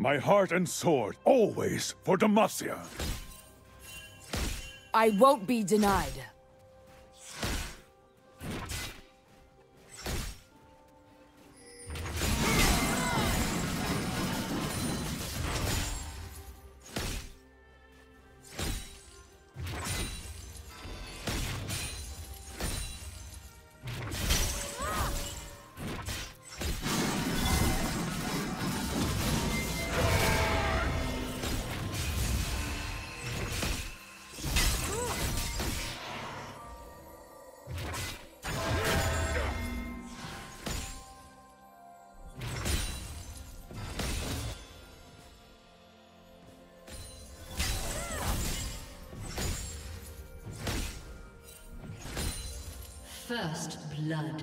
My heart and sword, always for Demacia. I won't be denied. First blood.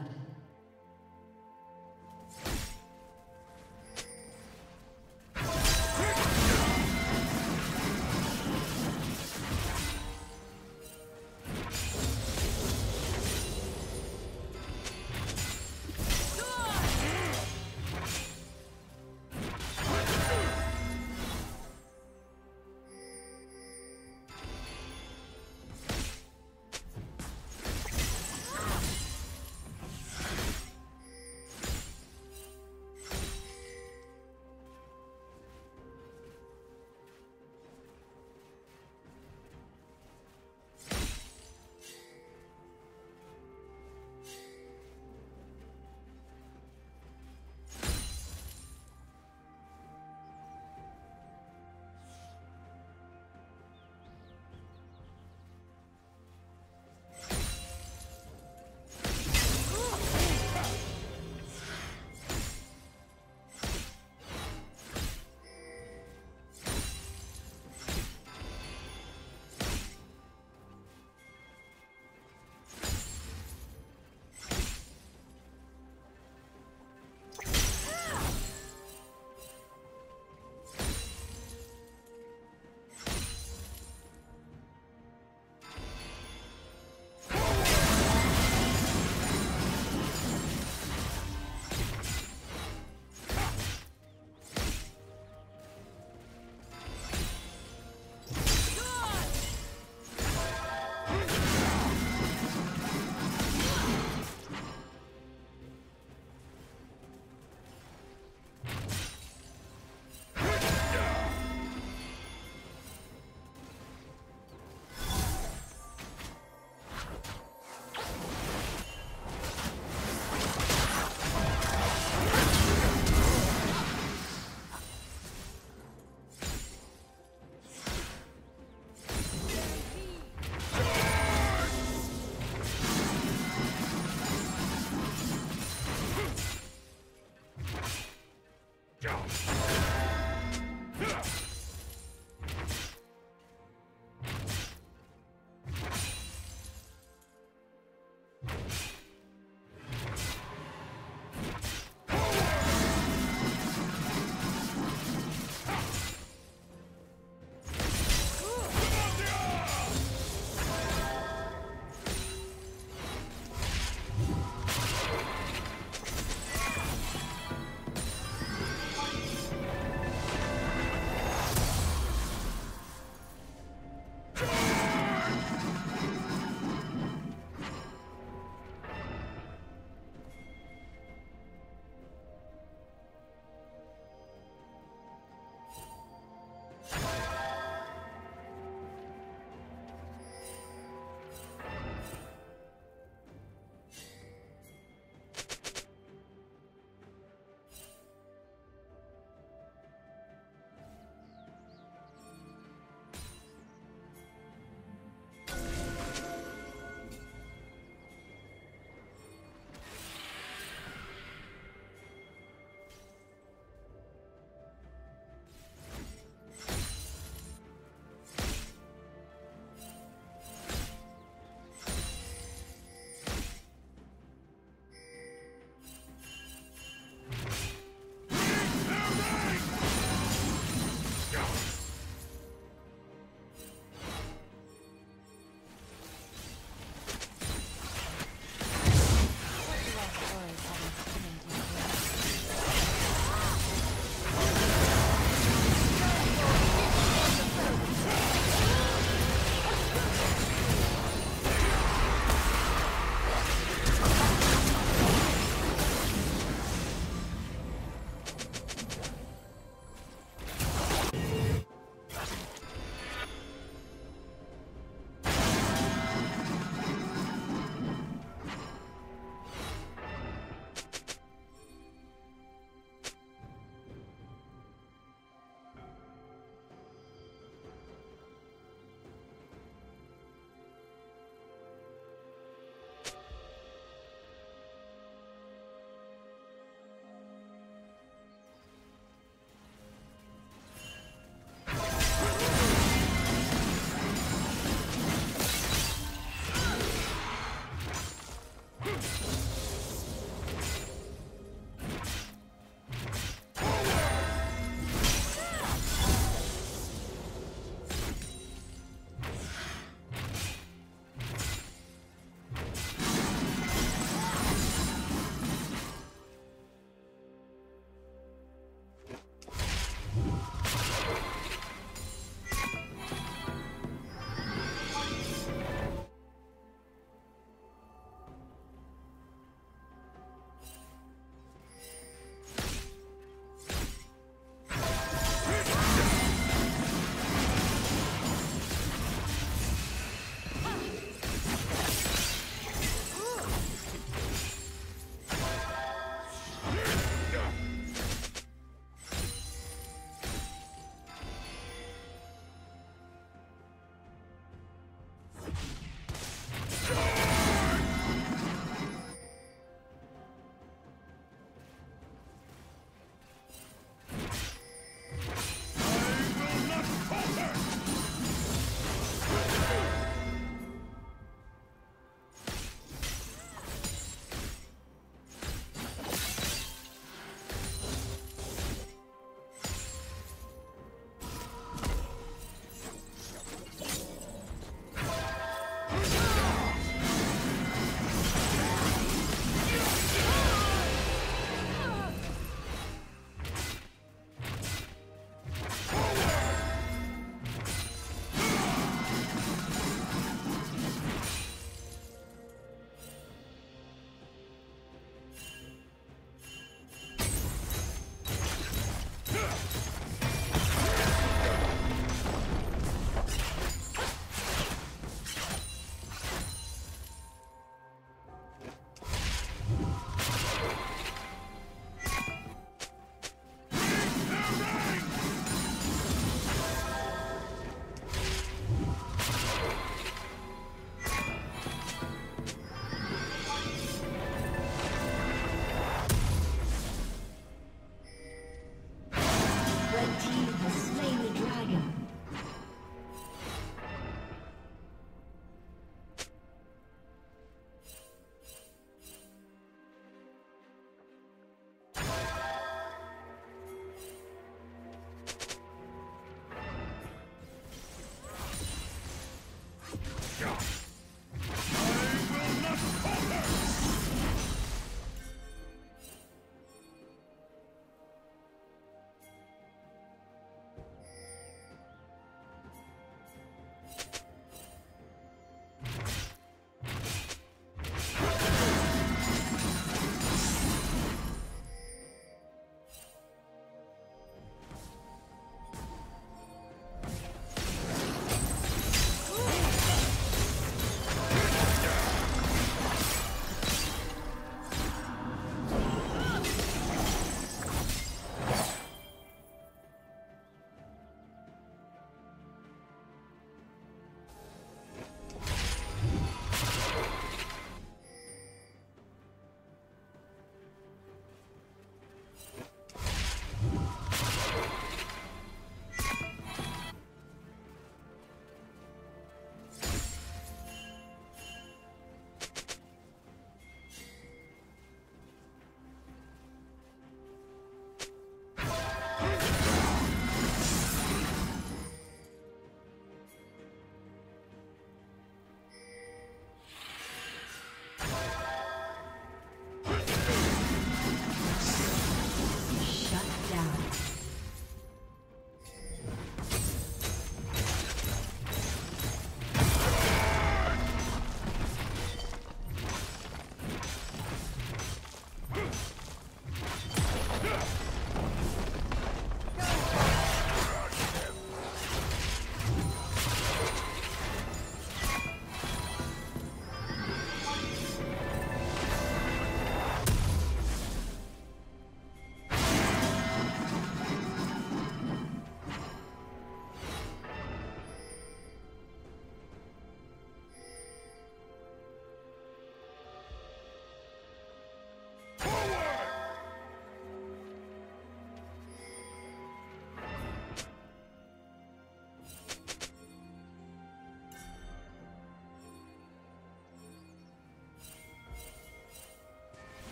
Red team has slain the dragon.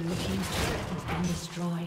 Blue team's turret has been destroyed.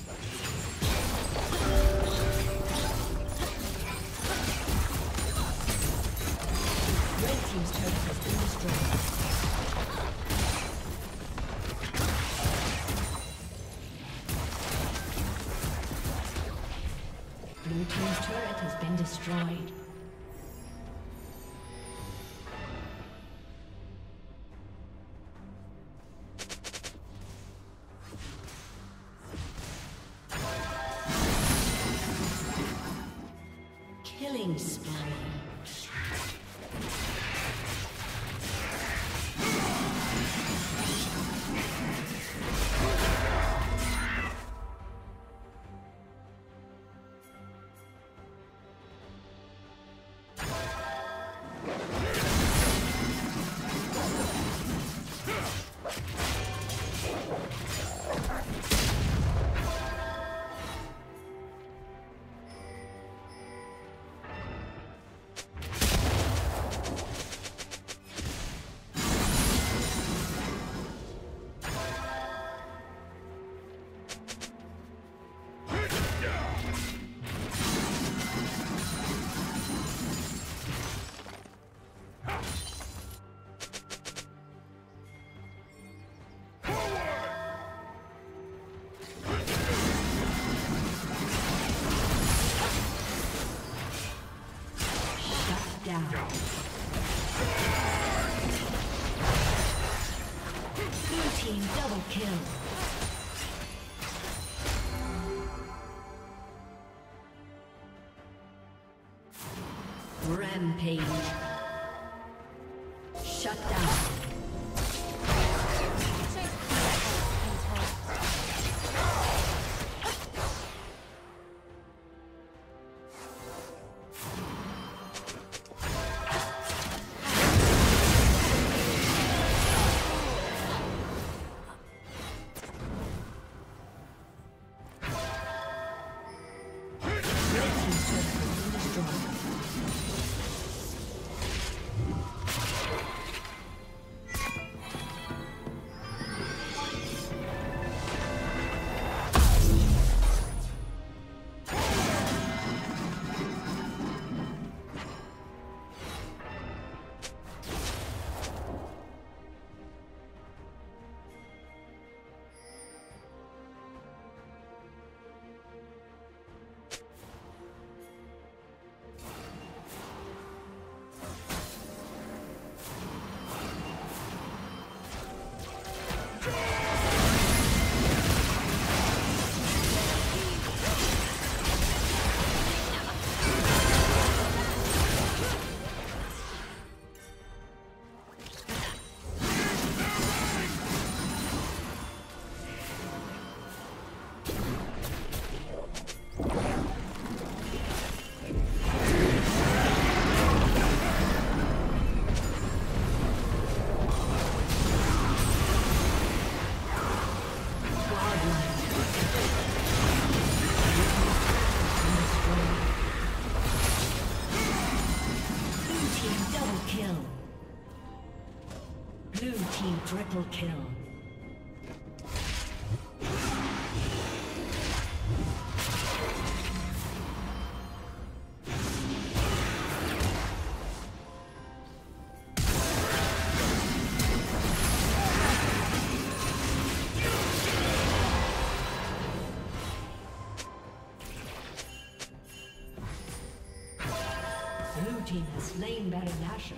Killing spree. Rampage. Shut down. team triple kill. Blue team has slain Baron Nashor.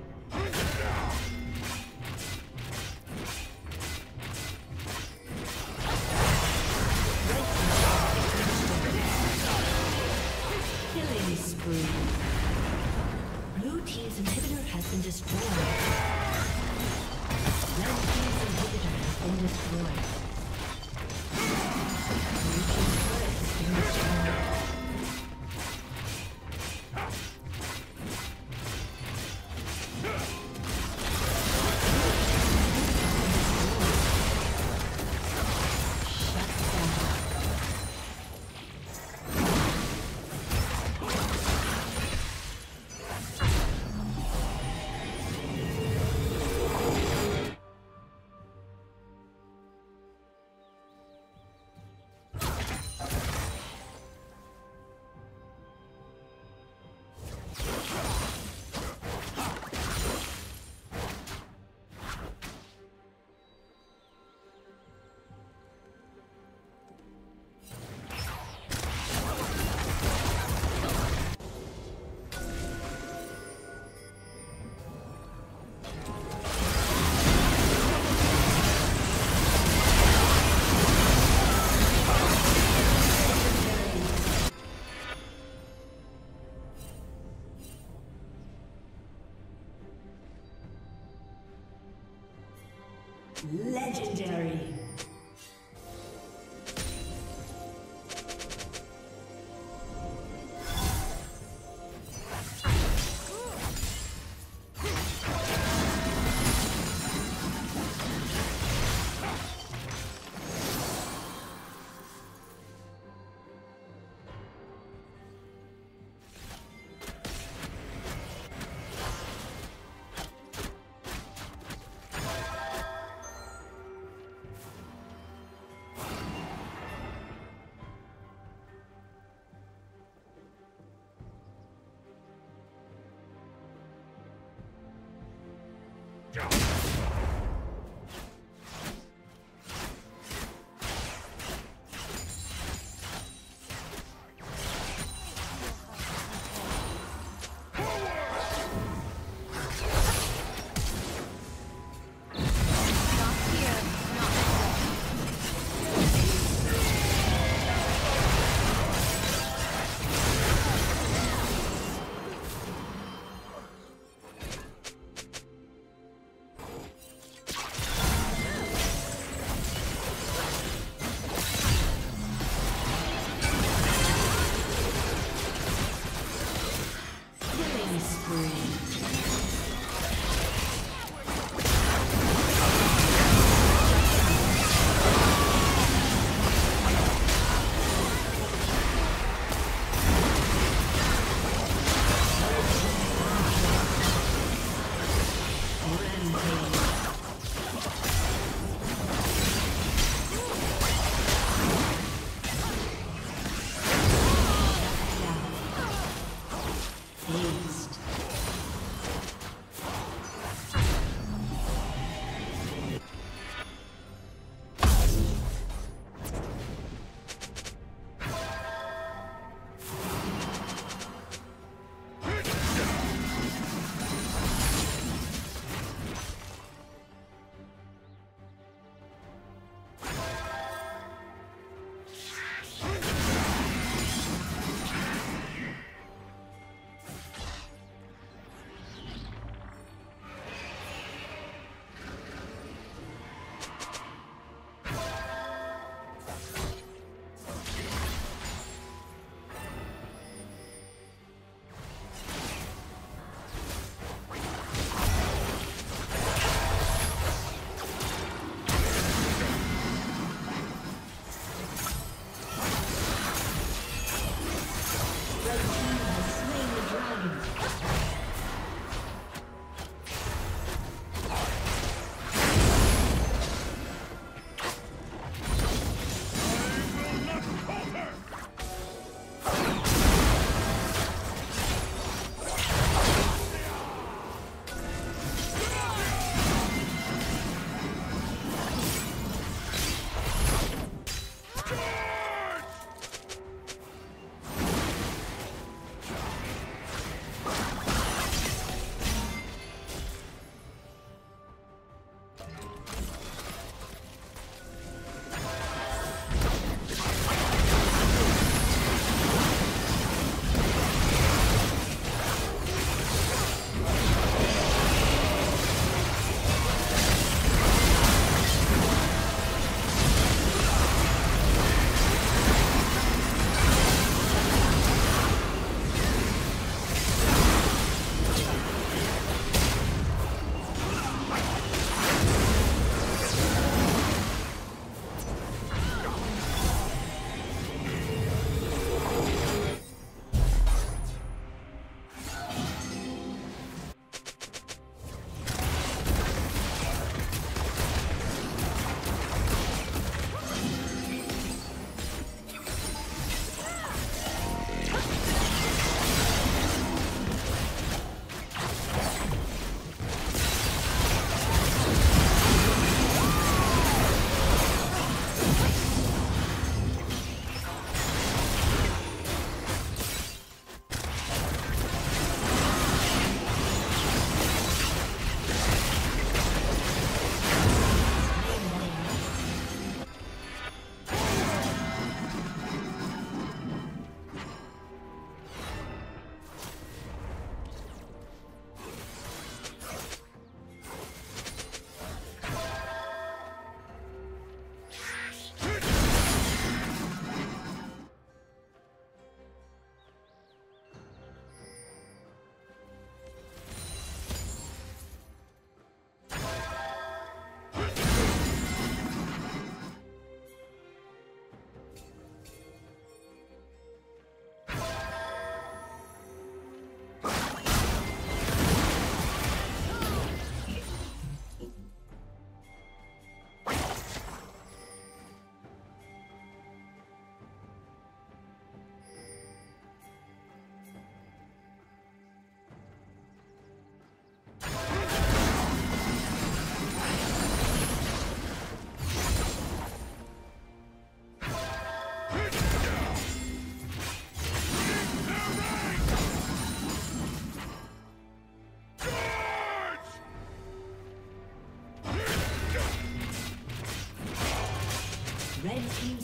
Legendary.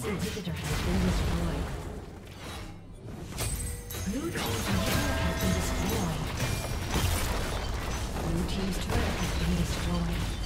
Inhibitor has been destroyed. Blue team's inhibitor has been destroyed. Blue team's turret has been destroyed.